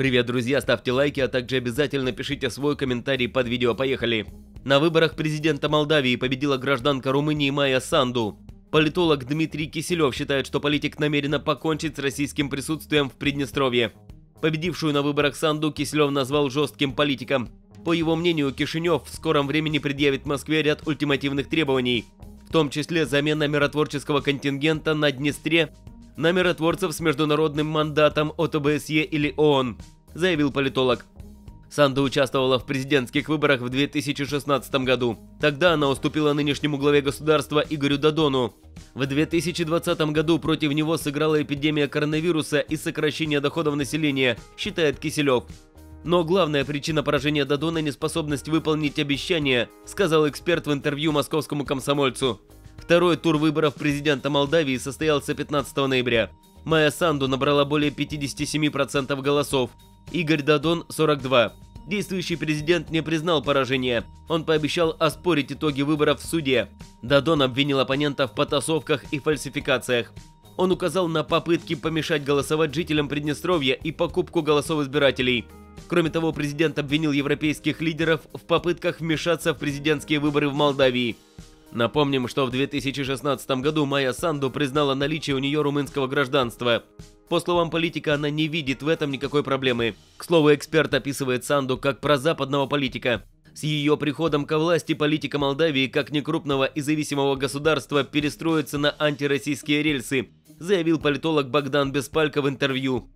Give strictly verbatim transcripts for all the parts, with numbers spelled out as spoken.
Привет, друзья, ставьте лайки, а также обязательно пишите свой комментарий под видео. Поехали! На выборах президента Молдавии победила гражданка Румынии Майя Санду. Политолог Дмитрий Киселев считает, что политик намеренно покончить с российским присутствием в Приднестровье. Победившую на выборах Санду Киселев назвал жестким политиком. По его мнению, Кишинев в скором времени предъявит Москве ряд ультимативных требований, в том числе замена миротворческого контингента на Днестре на миротворцев с международным мандатом от ОБСЕ или ООН, заявил политолог. Санду участвовала в президентских выборах в две тысячи шестнадцатом году. Тогда она уступила нынешнему главе государства Игорю Додону. В две тысячи двадцатом году против него сыграла эпидемия коронавируса и сокращение доходов населения, считает Киселев. Но главная причина поражения Додона – неспособность выполнить обещания, сказал эксперт в интервью московскому комсомольцу. Второй тур выборов президента Молдавии состоялся пятнадцатого ноября. Майя Санду набрала более пятидесяти семи процентов голосов. Игорь Додон – сорок два процента. Действующий президент не признал поражения. Он пообещал оспорить итоги выборов в суде. Додон обвинил оппонента в потасовках и фальсификациях. Он указал на попытки помешать голосовать жителям Приднестровья и покупку голосов избирателей. Кроме того, президент обвинил европейских лидеров в попытках вмешаться в президентские выборы в Молдавии. Напомним, что в две тысячи шестнадцатом году Майя Санду признала наличие у нее румынского гражданства. По словам политика, она не видит в этом никакой проблемы. К слову, эксперт описывает Санду как прозападного политика. С ее приходом ко власти политика Молдавии, как некрупного и зависимого государства, перестроится на антироссийские рельсы, заявил политолог Богдан Беспалько в интервью.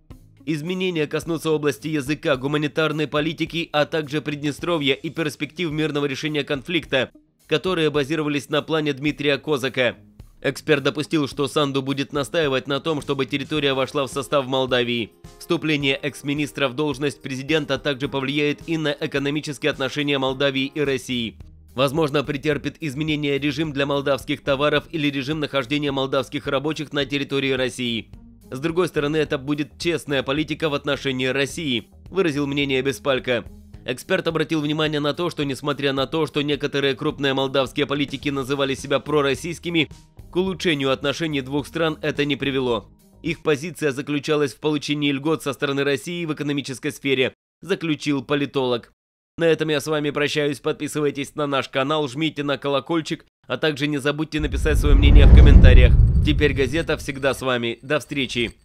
Изменения коснутся области языка, гуманитарной политики, а также Приднестровья и перспектив мирного решения конфликта, которые базировались на плане Дмитрия Козака. Эксперт допустил, что Санду будет настаивать на том, чтобы территория вошла в состав Молдавии. Вступление экс-министра в должность президента также повлияет и на экономические отношения Молдавии и России. Возможно, претерпит изменения режим для молдавских товаров или режим нахождения молдавских рабочих на территории России. С другой стороны, это будет честная политика в отношении России, выразил мнение Беспалько. Эксперт обратил внимание на то, что несмотря на то, что некоторые крупные молдавские политики называли себя пророссийскими, к улучшению отношений двух стран это не привело. Их позиция заключалась в получении льгот со стороны России в экономической сфере, заключил политолог. На этом я с вами прощаюсь, подписывайтесь на наш канал, жмите на колокольчик, а также не забудьте написать свое мнение в комментариях. Теперь газета всегда с вами. До встречи!